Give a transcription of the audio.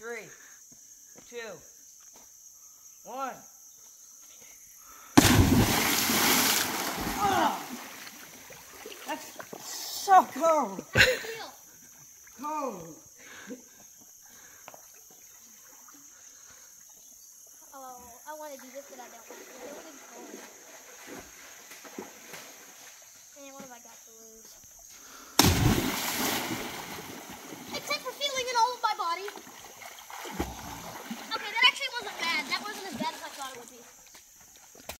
3, 2, 1. Oh, that's so cold. Cold.